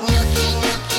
Nuki, Nuki.